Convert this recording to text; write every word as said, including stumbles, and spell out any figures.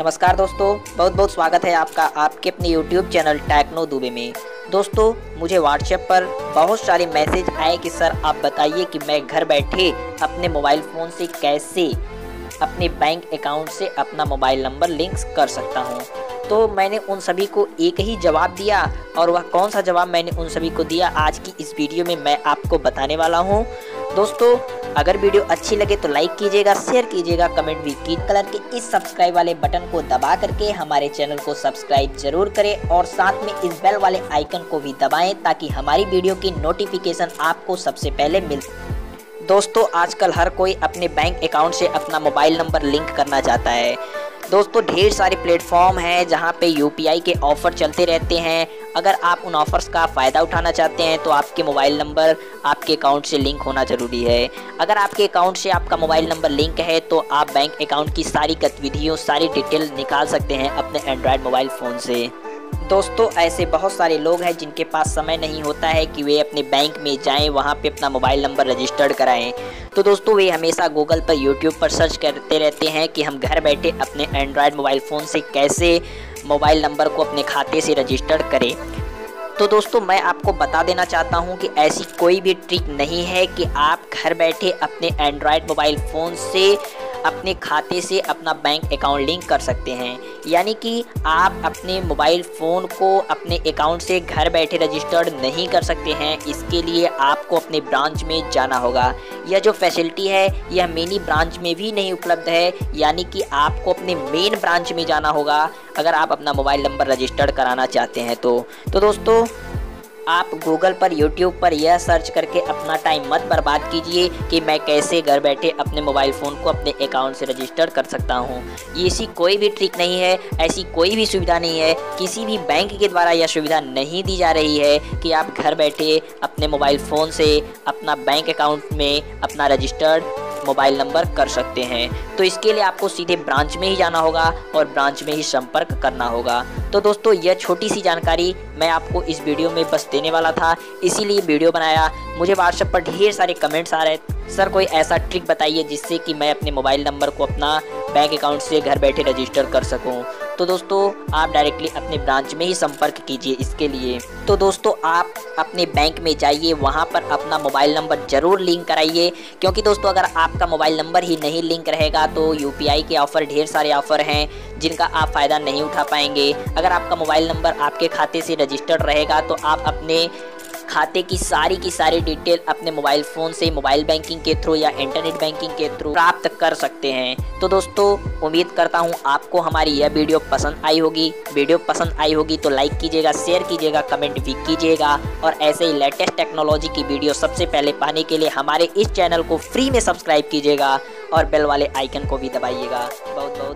नमस्कार दोस्तों, बहुत बहुत स्वागत है आपका आपके अपने यूट्यूब चैनल टेक्नो दुबे में। दोस्तों, मुझे व्हाट्सएप पर बहुत सारे मैसेज आए कि सर आप बताइए कि मैं घर बैठे अपने मोबाइल फ़ोन से कैसे अपने बैंक अकाउंट से अपना मोबाइल नंबर लिंक्स कर सकता हूँ। तो मैंने उन सभी को एक ही जवाब दिया, और वह कौन सा जवाब मैंने उन सभी को दिया आज की इस वीडियो में मैं आपको बताने वाला हूँ। दोस्तों, अगर वीडियो अच्छी लगे तो लाइक कीजिएगा, शेयर कीजिएगा, कमेंट भी कीजिए। कलर के इस सब्सक्राइब वाले बटन को दबा करके हमारे चैनल को सब्सक्राइब जरूर करें, और साथ में इस बेल वाले आइकन को भी दबाएं ताकि हमारी वीडियो की नोटिफिकेशन आपको सबसे पहले मिल। दोस्तों, आजकल हर कोई अपने बैंक अकाउंट से अपना मोबाइल नंबर लिंक करना चाहता है। दोस्तों, ढेर सारे प्लेटफॉर्म हैं जहाँ पे यू पी आई के ऑफ़र चलते रहते हैं। अगर आप उन ऑफ़र्स का फ़ायदा उठाना चाहते हैं तो आपके मोबाइल नंबर आपके अकाउंट से लिंक होना ज़रूरी है। अगर आपके अकाउंट से आपका मोबाइल नंबर लिंक है तो आप बैंक अकाउंट की सारी गतिविधियों, सारी डिटेल निकाल सकते हैं अपने एंड्रॉयड मोबाइल फ़ोन से। दोस्तों, ऐसे बहुत सारे लोग हैं जिनके पास समय नहीं होता है कि वे अपने बैंक में जाएं, वहां पे अपना मोबाइल नंबर रजिस्टर्ड कराएं। तो दोस्तों, वे हमेशा गूगल पर, यूट्यूब पर सर्च करते रहते हैं कि हम घर बैठे अपने एंड्रॉयड मोबाइल फ़ोन से कैसे मोबाइल नंबर को अपने खाते से रजिस्टर्ड करें। तो दोस्तों, मैं आपको बता देना चाहता हूं कि ऐसी कोई भी ट्रिक नहीं है कि आप घर बैठे अपने एंड्रॉयड मोबाइल फ़ोन से अपने खाते से अपना बैंक अकाउंट लिंक कर सकते हैं। यानी कि आप अपने मोबाइल फ़ोन को अपने अकाउंट से घर बैठे रजिस्टर्ड नहीं कर सकते हैं। इसके लिए आपको अपने ब्रांच में जाना होगा। यह जो फैसिलिटी है यह मिनी ब्रांच में भी नहीं उपलब्ध है, यानी कि आपको अपने मेन ब्रांच में जाना होगा अगर आप अपना मोबाइल नंबर रजिस्टर्ड कराना चाहते हैं। तो, तो दोस्तों, आप गूगल पर, यूट्यूब पर यह सर्च करके अपना टाइम मत बर्बाद कीजिए कि मैं कैसे घर बैठे अपने मोबाइल फ़ोन को अपने अकाउंट से रजिस्टर कर सकता हूँ। ऐसी कोई भी ट्रिक नहीं है, ऐसी कोई भी सुविधा नहीं है। किसी भी बैंक के द्वारा यह सुविधा नहीं दी जा रही है कि आप घर बैठे अपने मोबाइल फ़ोन से अपना बैंक अकाउंट में अपना रजिस्टर्ड मोबाइल नंबर कर सकते हैं। तो इसके लिए आपको सीधे ब्रांच में ही जाना होगा और ब्रांच में ही संपर्क करना होगा। तो दोस्तों, यह छोटी सी जानकारी मैं आपको इस वीडियो में बस देने वाला था, इसीलिए वीडियो बनाया। मुझे व्हाट्सएप पर ढेर सारे कमेंट्स आ रहे हैं, सर कोई ऐसा ट्रिक बताइए जिससे कि मैं अपने मोबाइल नंबर को अपना बैंक अकाउंट से घर बैठे रजिस्टर कर सकूँ। तो दोस्तों, आप डायरेक्टली अपने ब्रांच में ही संपर्क कीजिए इसके लिए। तो दोस्तों, आप अपने बैंक में जाइए, वहाँ पर अपना मोबाइल नंबर ज़रूर लिंक कराइए, क्योंकि दोस्तों अगर आपका मोबाइल नंबर ही नहीं लिंक रहेगा तो यू पी आई के ऑफ़र, ढेर सारे ऑफ़र हैं जिनका आप फ़ायदा नहीं उठा पाएंगे। अगर आपका मोबाइल नंबर आपके खाते से रजिस्टर्ड रहेगा तो आप अपने खाते की सारी की सारी डिटेल अपने मोबाइल फ़ोन से मोबाइल बैंकिंग के थ्रू या इंटरनेट बैंकिंग के थ्रू प्राप्त कर सकते हैं। तो दोस्तों, उम्मीद करता हूं आपको हमारी यह वीडियो पसंद आई होगी। वीडियो पसंद आई होगी तो लाइक कीजिएगा, शेयर कीजिएगा, कमेंट भी कीजिएगा, और ऐसे ही लेटेस्ट टेक्नोलॉजी की वीडियो सबसे पहले पाने के लिए हमारे इस चैनल को फ्री में सब्सक्राइब कीजिएगा और बेल वाले आइकन को भी दबाइएगा। बहुत बहुत